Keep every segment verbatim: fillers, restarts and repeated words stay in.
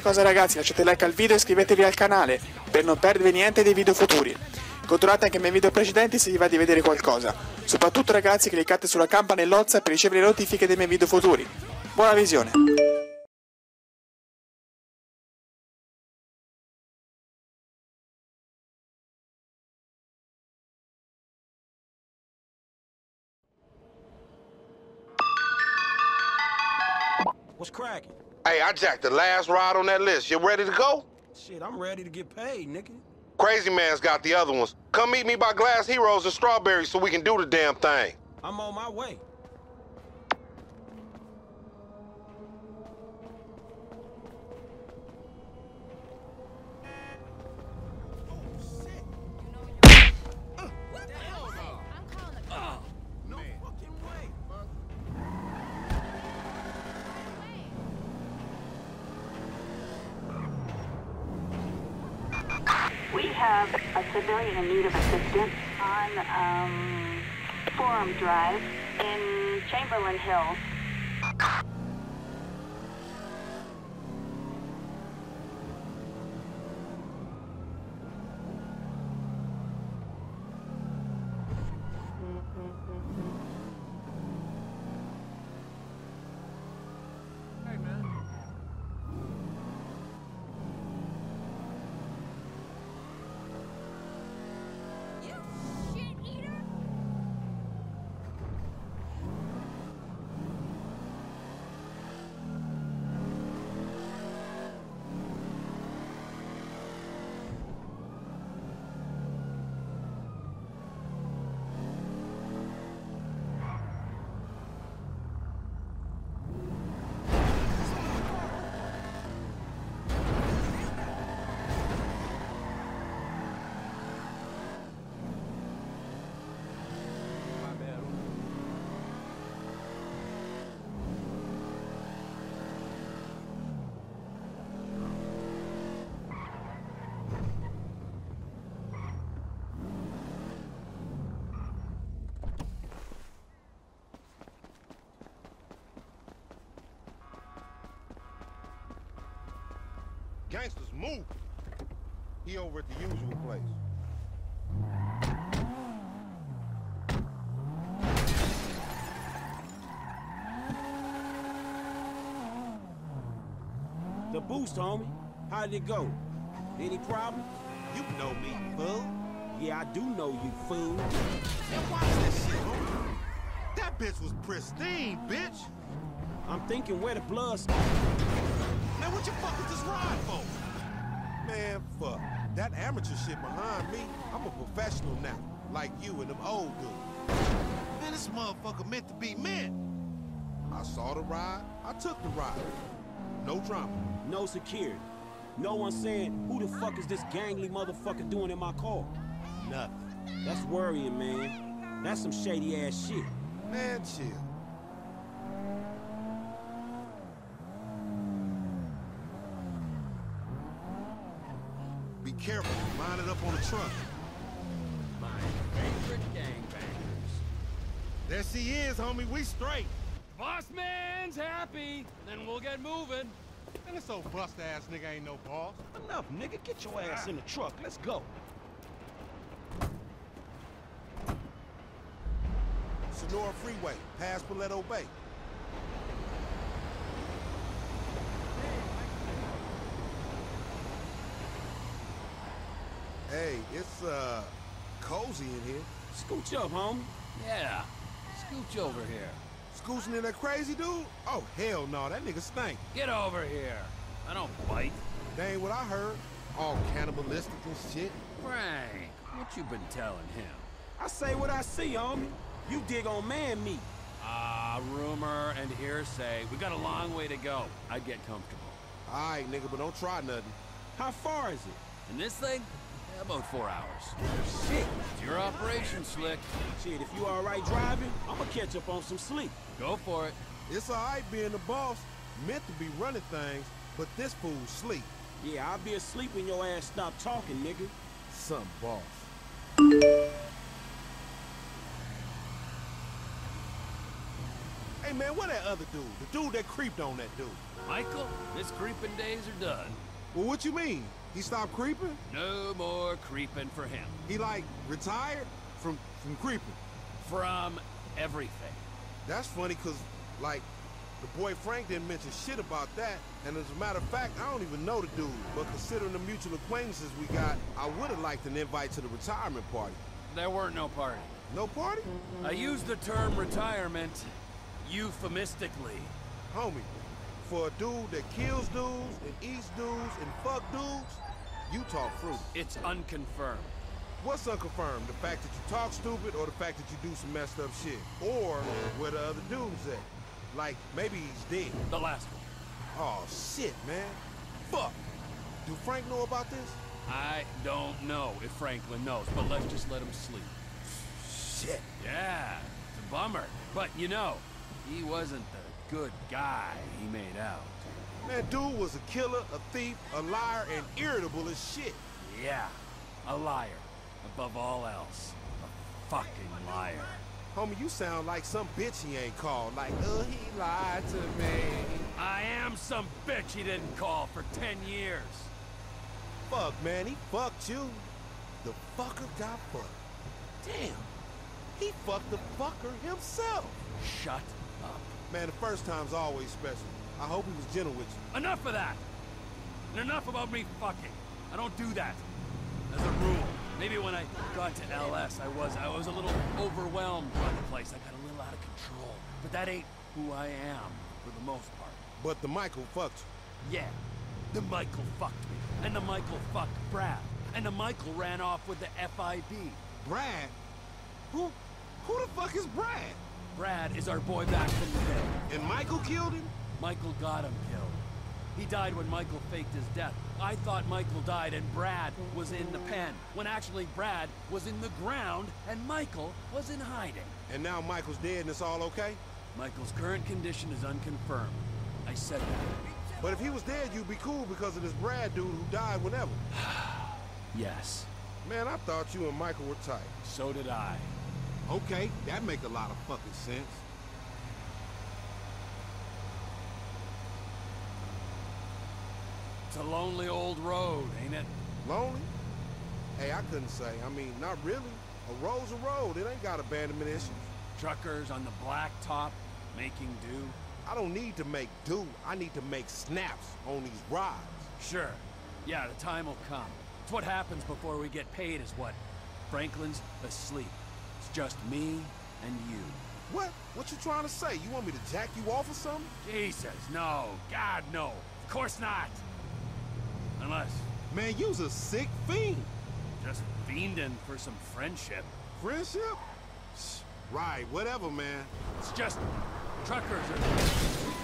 qualsiasi cosa ragazzi, lasciate like al video e iscrivetevi al canale per non perdere niente dei video futuri. Controllate anche i miei video precedenti se vi va di vedere qualcosa. Soprattutto ragazzi, cliccate sulla campanellozza per ricevere le notifiche dei miei video futuri. Buona visione! What's cracking? Hey, I jacked the last ride on that list. You ready to go? Shit, I'm ready to get paid, nigga. Crazy man's got the other ones. Come meet me by Glass Heroes and Strawberries so we can do the damn thing. I'm on my way. We have a civilian in need of assistance on um, Forum Drive in Chamberlain Hill. Gangsters, move! He over at the usual place. The boost, homie. How did it go? Any problem? You know me, fool. Yeah, I do know you, fool. And watch this shit, homie. That bitch was pristine, bitch. I'm thinking where the blood's... Man, what the fuck is this ride for? Man, fuck. That amateur shit behind me, I'm a professional now. Like you and them old dudes. Man, this motherfucker meant to be meant. I saw the ride, I took the ride. No drama. No security. No one saying, who the fuck is this gangly motherfucker doing in my car? Nothing. That's worrying, man. That's some shady-ass shit. Man, chill. Be careful, line it up on the truck. My favorite gangbangers. There she is, homie, we straight. Boss man's happy, then we'll get moving. And this old bust ass nigga ain't no boss. Enough, nigga, get your ass in the truck, let's go. Sonora Freeway, past Paletto Bay. Hey, it's, uh, cozy in here. Scooch up, homie. Yeah, scooch over here. Scooching in that crazy dude? Oh, hell no, that nigga stank. Get over here. I don't bite. That ain't what I heard. All cannibalistic and shit. Frank, what you been telling him? I say what I see, homie. You dig on man meat. Ah, uh, rumor and hearsay. We got a long way to go. I'd get comfortable. All right, nigga, but don't try nothing. How far is it? In this thing? About four hours. Shit. It's your operation, Slick. Shit, if you all right driving, I'm gonna catch up on some sleep. Go for it. It's all right being the boss. Meant to be running things, but this fool's sleep. Yeah, I'll be asleep when your ass stop talking, nigga. Some boss. Hey man, what that other dude? The dude that creeped on that dude. Michael, his creeping days are done. Well, what you mean? He stopped creeping? No more creeping for him. He like retired from from creeping? From everything. That's funny, cause like the boy Frank didn't mention shit about that. And as a matter of fact, I don't even know the dude. But considering the mutual acquaintances we got, I would have liked an invite to the retirement party. There were no party. No party? I used the term retirement euphemistically. Homie, for a dude that kills dudes and eats dudes and fuck dudes, you talk fruit. It's unconfirmed. What's unconfirmed? The fact that you talk stupid or the fact that you do some messed up shit? Or where the other dude's at? Like, maybe he's dead. The last one. Oh, shit, man. Fuck. Do Frank know about this? I don't know if Franklin knows, but let's just let him sleep. Shit. Yeah, it's a bummer. But, you know, he wasn't the good guy he made out. Man, dude was a killer, a thief, a liar, and irritable as shit. Yeah, a liar. Above all else, a fucking liar. Homie, you sound like some bitch he ain't called. Like, oh, he lied to me. I am some bitch he didn't call for ten years. Fuck, man, he fucked you. The fucker got fucked. Damn. He fucked the fucker himself. Shut up. Man, the first time's always special. I hope he was gentle with you. Enough of that. And enough about me fucking. I don't do that. As a rule. Maybe when I got to L S, I was I was a little overwhelmed by the place. I got a little out of control. But that ain't who I am, for the most part. But the Michael fucked you. Yeah. The Michael fucked me. And the Michael fucked Brad. And the Michael ran off with the F I B. Brad? Who? Who the fuck is Brad? Brad is our boy back from the dead. And Michael killed him? Michael got him killed. He died when Michael faked his death. I thought Michael died and Brad was in the pen, when actually Brad was in the ground and Michael was in hiding. And now Michael's dead and it's all okay? Michael's current condition is unconfirmed. I said that. But if he was dead, you'd be cool because of this Brad dude who died whenever. Yes. Man, I thought you and Michael were tight. So did I. Okay, that make a lot of fucking sense. It's a lonely old road, ain't it? Lonely? Hey, I couldn't say. I mean, not really. A road's a road. It ain't got abandonment issues. Truckers on the blacktop making do. I don't need to make do. I need to make snaps on these rides. Sure. Yeah, the time will come. It's what happens before we get paid is what? Franklin's asleep. It's just me and you. What? What you trying to say? You want me to jack you off or something? Jesus, no. God, no. Of course not. Unless... Man, you's a sick fiend. Just fiending for some friendship. Friendship? Right, whatever, man. It's just... Truckers are...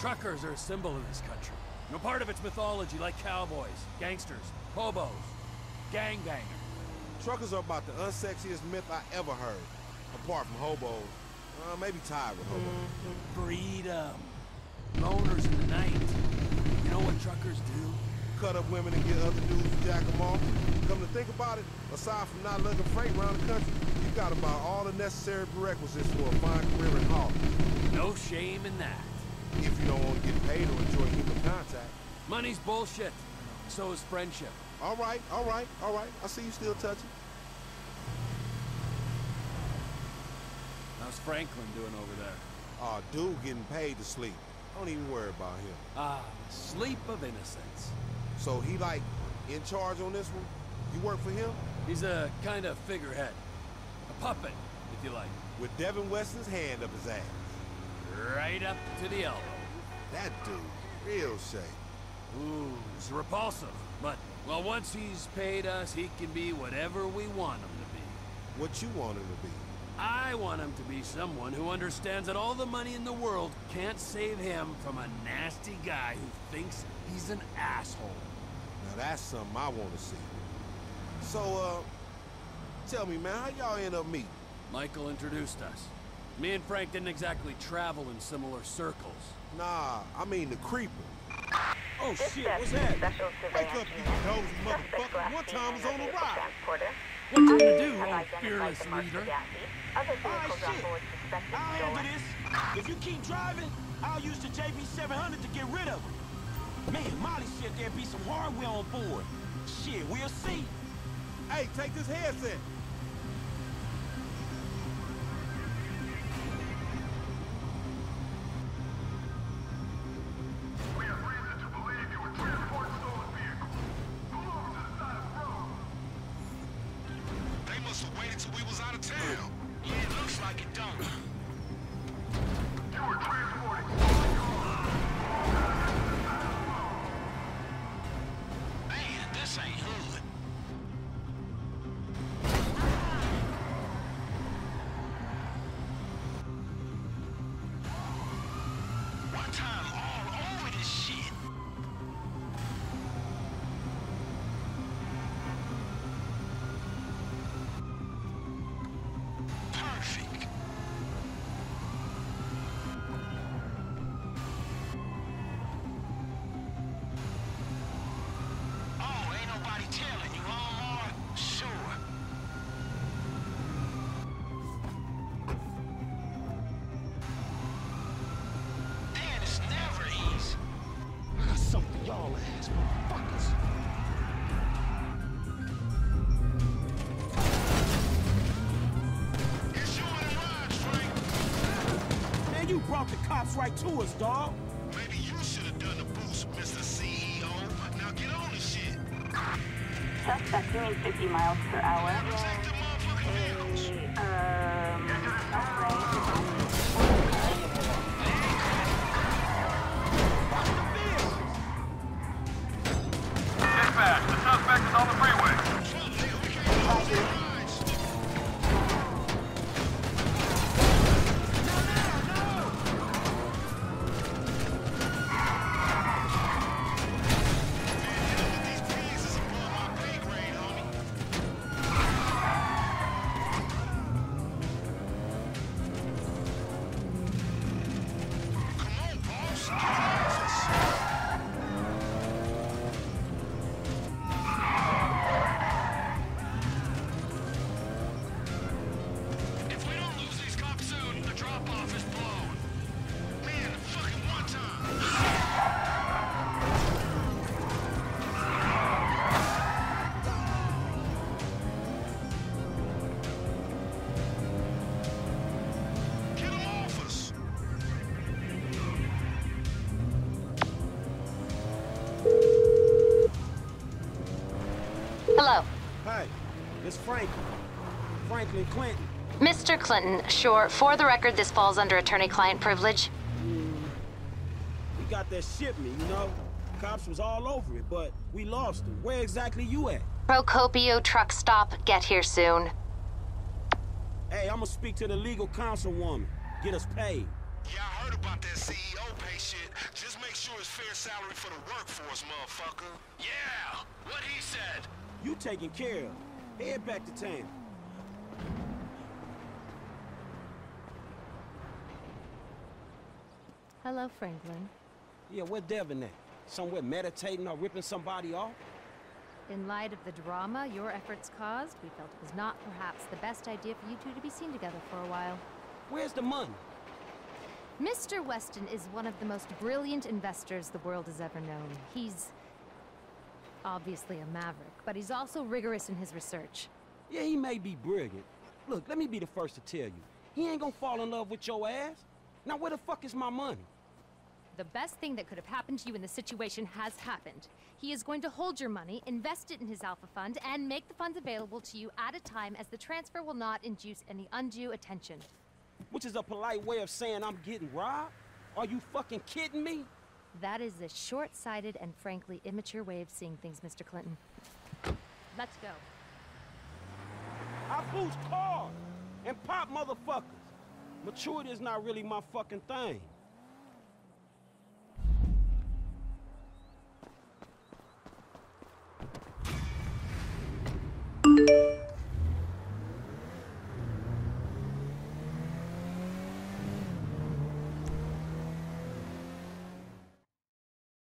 Truckers are a symbol of this country. No part of its mythology, like cowboys, gangsters, hobos, gangbangers. Truckers are about the unsexiest myth I ever heard. Apart from hobos. Uh, maybe tied with hobos. Freedom. Loners in the night. You know what truckers do? Cut up women and get other dudes to jack them off. Come to think about it, aside from not lugging freight around the country, you got about all the necessary prerequisites for a fine career in hauling. No shame in that. If you don't want to get paid or enjoy human contact. Money's bullshit. So is friendship. All right, all right, all right. I see you still touching. How's Franklin doing over there? Aw, oh, dude getting paid to sleep. Don't even worry about him. Ah, sleep of innocence. So he, like, in charge on this one? You work for him? He's a kind of figurehead. A puppet, if you like. With Devin Weston's hand up his ass. Right up to the elbow. That dude, real shame. Ooh, it's repulsive. But, well, once he's paid us, he can be whatever we want him to be. What you want him to be? I want him to be someone who understands that all the money in the world can't save him from a nasty guy who thinks he's an asshole. Now that's something I want to see. So, uh, tell me, man, how y'all end up meeting? Michael introduced us. Me and Frank didn't exactly travel in similar circles. Nah, I mean the creeper. Oh shit, what's that? Wake up, you dozy motherfucker. What time is on the ride? What you gonna do, old fearless leader? Other vehicles on board suspected stolen. If you keep driving, I'll use the J B seven hundred to get rid of them. Man, Molly said there'd be some hardware on board. Shit, we'll see. Hey, take this headset. Right to us, dawg. Maybe you should have done the boost, Mister C E O. Now get on the shit. Suspect doing fifty miles per hour. Protect the motherfucking vehicles. Um, Dispatch, the suspect is on the freeway. Franklin. Franklin Clinton. Mister Clinton, sure. For the record, this falls under attorney-client privilege. Mm. We got that shipment, you know? Cops was all over it, but we lost them. Where exactly you at? Procopio truck stop. Get here soon. Hey, I'm gonna speak to the legal counsel. Get us paid. Yeah, I heard about that C E O pay shit. Just make sure it's fair salary for the workforce, motherfucker. Yeah, what he said. You taking care of. Head back to town. Hello, Franklin. Yeah, where Devin at? Somewhere meditating or ripping somebody off? In light of the drama your efforts caused, we felt it was not perhaps the best idea for you two to be seen together for a while. Where's the money? Mister Weston is one of the most brilliant investors the world has ever known. He's obviously a maverick, but he's also rigorous in his research. Yeah, he may be brilliant. Look, let me be the first to tell you, he ain't gonna fall in love with your ass. Now where the fuck is my money? The best thing that could have happened to you in the situation has happened. He is going to hold your money, invest it in his alpha fund, and make the funds available to you at a time as the transfer will not induce any undue attention. Which is a polite way of saying I'm getting robbed? Are you fucking kidding me? That is a short-sighted and frankly immature way of seeing things, Mister Clinton. Let's go. I boost cars and pop motherfuckers. Maturity is not really my fucking thing.